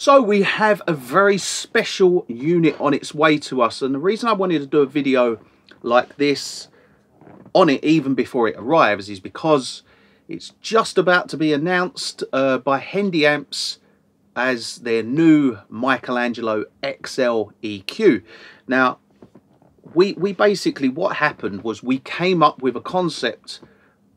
So we have a very special unit on its way to us, and the reason I wanted to do a video like this on it even before it arrives is because it's just about to be announced by Hendy Amps as their new Michelangelo XL EQ. Now, we basically, what happened was we came up with a concept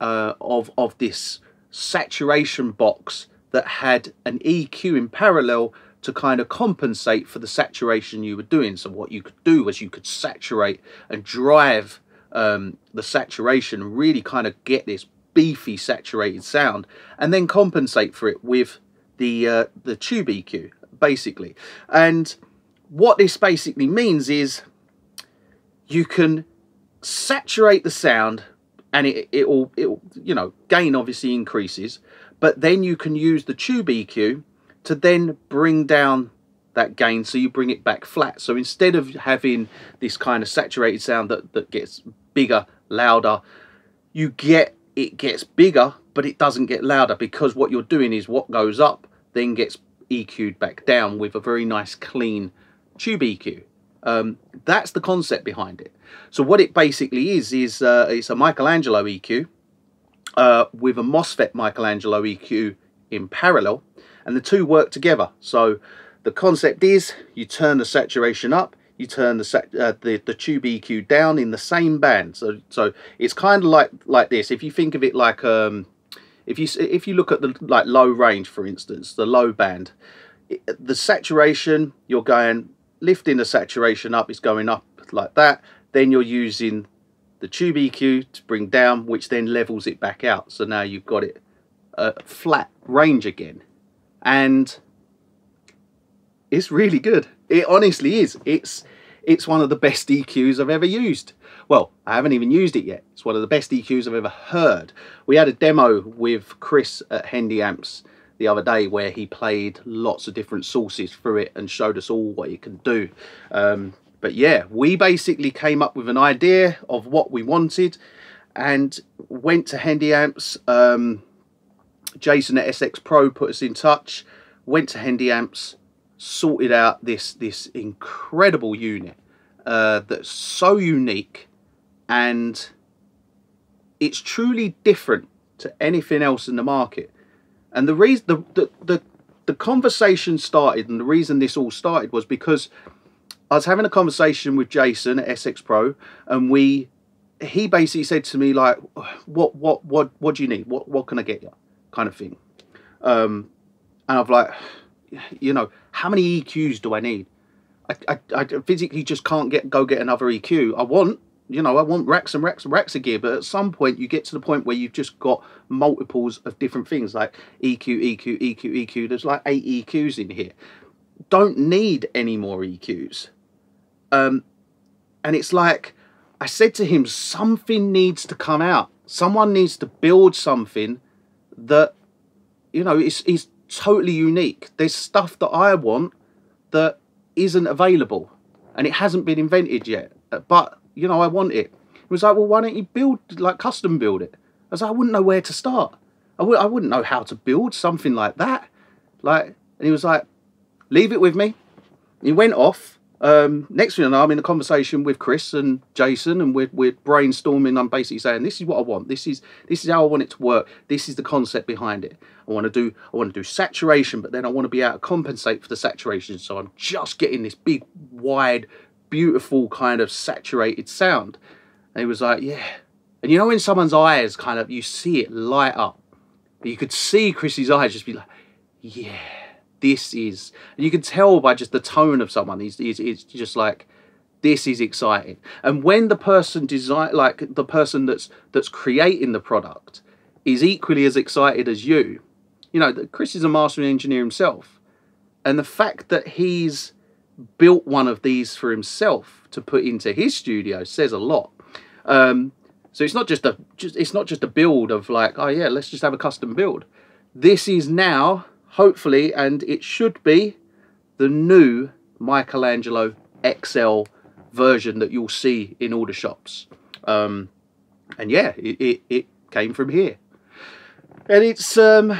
of this saturation box that had an EQ in parallel to kind of compensate for the saturation you were doing. So what you could do was you could saturate and drive the saturation and really kind of get this beefy saturated sound, and then compensate for it with the tube EQ, basically. And what this basically means is you can saturate the sound, and it'll, you know, gain obviously increases, but then you can use the tube EQ to then bring down that gain, so you bring it back flat. So instead of having this kind of saturated sound that gets bigger, louder, you get, it gets bigger, but it doesn't get louder, because what you're doing is what goes up then gets EQ'd back down with a very nice clean tube EQ. That's the concept behind it. So what it basically is it's a Michelangelo EQ with a MOSFET Michelangelo EQ in parallel, and the two work together. So the concept is you turn the saturation up, you turn the tube EQ down in the same band. So it's kind of like this. If you think of it like if you look at the low range, for instance, the low band, the saturation, you're going, lifting the saturation up, is going up like that. Then you're using the tube EQ to bring down, which then levels it back out. So now you've got it flat range again. And it's really good. It honestly is. It's one of the best EQs I've ever used. Well, I haven't even used it yet. It's one of the best EQs I've ever heard. We had a demo with Chris at Hendy Amps the other day where he played lots of different sources through it and showed us all what it can do. But yeah, we basically came up with an idea of what we wanted and went to Hendy Amps. Jason at SX Pro put us in touch, went to Hendy Amps, sorted out this incredible unit that's so unique, and it's truly different to anything else in the market. And the reason the conversation started, and the reason this all started, was because I was having a conversation with Jason at SX Pro, and he basically said to me, like, what do you need? What can I get you? Kind of thing. And I've like, you know, how many EQs do I need? I physically just can't go get another EQ. I want, you know, I want racks and racks and racks of gear, but at some point you get to the point where you've just got multiples of different things, like EQ, EQ, EQ, EQ. There's like 8 EQs in here. Don't need any more EQs. And it's like, I said to him, something needs to come out. Someone needs to build something that, you know, is totally unique. There's stuff that I want that isn't available, and it hasn't been invented yet, but, you know, I want it. It was like, well, why don't you custom build it? I was like, I wouldn't know where to start. I wouldn't know how to build something like that. And he was like, leave it with me. He went off. Next thing I know, I'm in a conversation with Chris and Jason, and we're brainstorming. I'm basically saying, this is what I want. This is how I want it to work. This is the concept behind it. I want to do saturation, but then I want to be able to compensate for the saturation. So I'm just getting this big, wide, beautiful kind of saturated sound. And he was like, yeah. And you know when someone's eyes kind of, you see it light up, you could see Chris's eyes just be like, yeah, this is. And you can tell by just the tone of someone, he's just like, this is exciting. And when the person the person that's creating the product is equally as excited as you know, that Chris is a mastering engineer himself, and the fact that he's built one of these for himself to put into his studio says a lot. So it's not just a build of like, oh yeah, let's just have a custom build. This is now, hopefully, and it should be, the new Michelangelo XL version that you'll see in all the shops. And yeah, it came from here, and it's a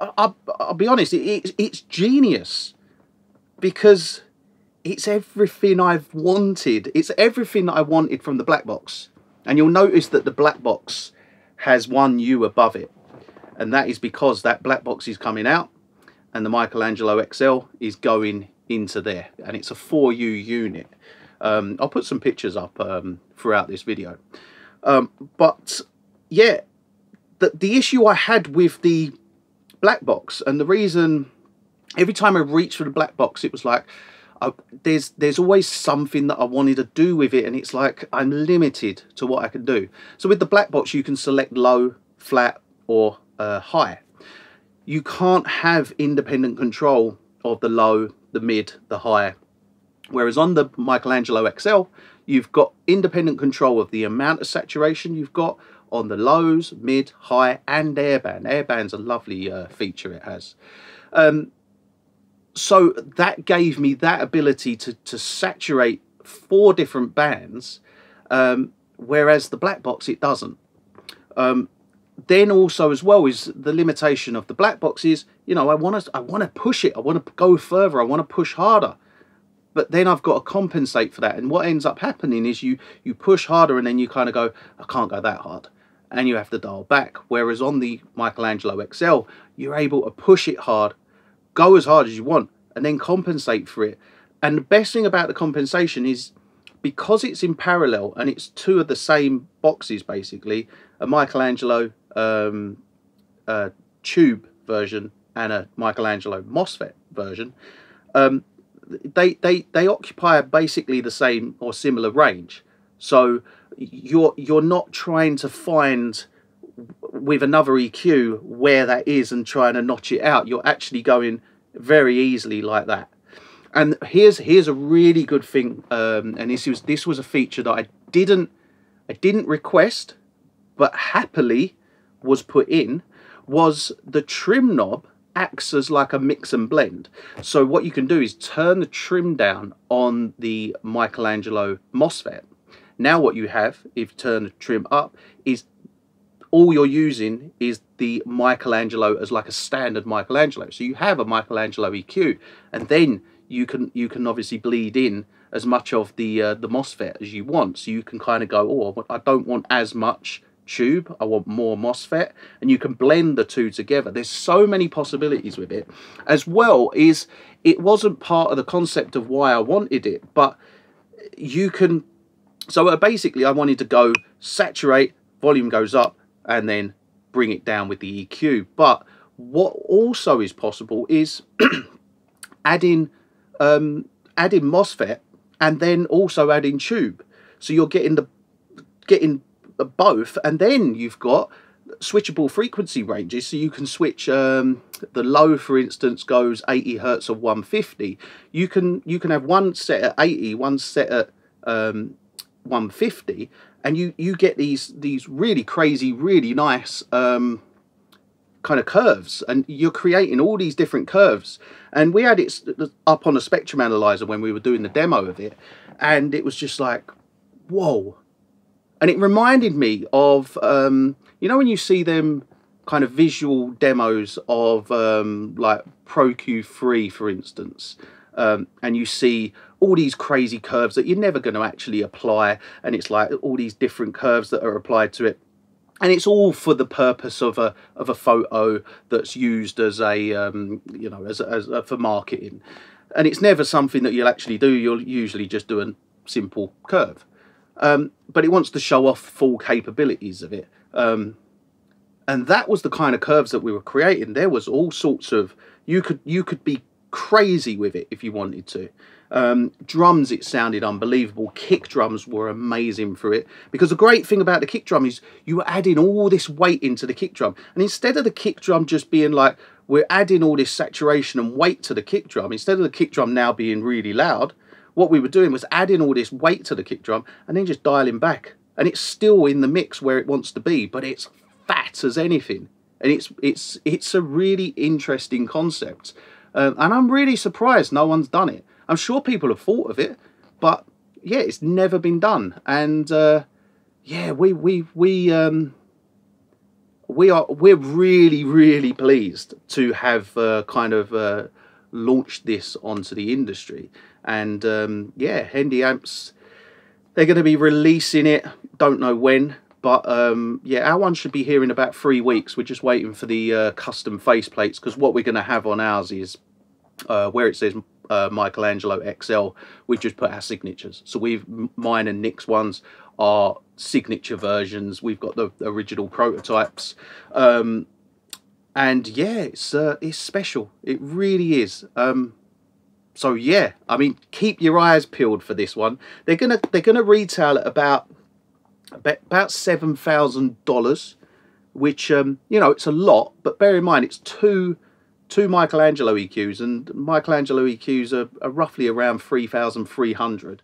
I'll be honest, it's genius, because it's everything I've wanted. It's everything that I wanted from the black box. And you'll notice that the black box has one U above it. And that is because that black box is coming out and the Michelangelo XL is going into there. And it's a 4U unit. I'll put some pictures up throughout this video. But yeah, the issue I had with the black box, and the reason every time I reached for the black box, it was like, there's always something that I wanted to do with it, and it's like I'm limited to what I can do. So with the black box, you can select low, flat, or high. You can't have independent control of the low, the mid, the high. Whereas on the Michelangelo XL, you've got independent control of the amount of saturation you've got on the lows, mid, high, and airband. Airband's a lovely feature it has. So that gave me that ability to saturate 4 different bands, whereas the black box, it doesn't. Then also as well is the limitation of the black box is, you know, I want to push it. I want to go further. I want to push harder. But then I've got to compensate for that. And what ends up happening is you push harder and then you kind of go, I can't go that hard. And you have to dial back. Whereas on the Michelangelo XL, you're able to push it hard, go as hard as you want, and then compensate for it. And the best thing about the compensation is, because it's in parallel and it's 2 of the same boxes, basically, a Michelangelo tube version and a Michelangelo MOSFET version, they occupy basically the same or similar range. So you're not trying to find with another EQ where that is and trying to notch it out. You're actually going very easily like that. And here's a really good thing, and this was a feature that I didn't request, but happily was put in, was the trim knob acts as like a mix and blend. So what you can do is turn the trim down on the Michelangelo MOSFET. Now what you have, if you turn the trim up, is all you're using is the Michelangelo as like a standard Michelangelo. So you have a Michelangelo EQ, and then you can obviously bleed in as much of the MOSFET as you want. So you can kind of go, oh, I don't want as much tube, I want more MOSFET, and you can blend the 2 together. There's so many possibilities with it. As well is, it wasn't part of the concept of why I wanted it, but you can, so basically I wanted to go saturate, volume goes up, and then bring it down with the EQ. But what also is possible is adding MOSFET and then also adding tube. So you're getting both, and then you've got switchable frequency ranges. So you can switch the low, for instance, goes 80 hertz or 150. You can have one set at 80, one set at 150, and you get these really crazy, really nice kind of curves, and you're creating all these different curves. And we had it up on a spectrum analyzer when we were doing the demo of it, and it was just like, whoa. And it reminded me of, you know, when you see them kind of visual demos of like Pro-Q 3, for instance, and you see all these crazy curves that you're never going to actually apply. And it's like all these different curves that are applied to it. And it's all for the purpose of a photo that's used as a, you know, as for marketing. And it's never something that you'll actually do. You'll usually just do a simple curve. But it wants to show off full capabilities of it. And that was the kind of curves that we were creating. There was all sorts of, you could be crazy with it if you wanted to. Drums, it sounded unbelievable. Kick drums were amazing for it, because the great thing about the kick drum is you were adding all this weight into the kick drum. And instead of the kick drum just being like, we're adding all this saturation and weight to the kick drum, instead of the kick drum now being really loud, what we were doing was adding all this weight to the kick drum and then just dialing back. And it's still in the mix where it wants to be, but it's fat as anything. And it's a really interesting concept. And I'm really surprised no one's done it. I'm sure people have thought of it, but yeah, it's never been done. And yeah, we we're really pleased to have launched this onto the industry. And yeah, Hendy Amps, they're going to be releasing it, don't know when, but yeah, our one should be here in about 3 weeks. We're just waiting for the custom faceplates, because what we're going to have on ours is where it says Michelangelo XL, we've just put our signatures. So we've, mine and Nick's ones are signature versions. We've got the original prototypes. And yeah, it's special. It really is. So yeah, I mean, keep your eyes peeled for this one. They're gonna retail at about $7,000, which you know, it's a lot, but bear in mind it's two Michelangelo EQs, and Michelangelo EQs are roughly around 3,300.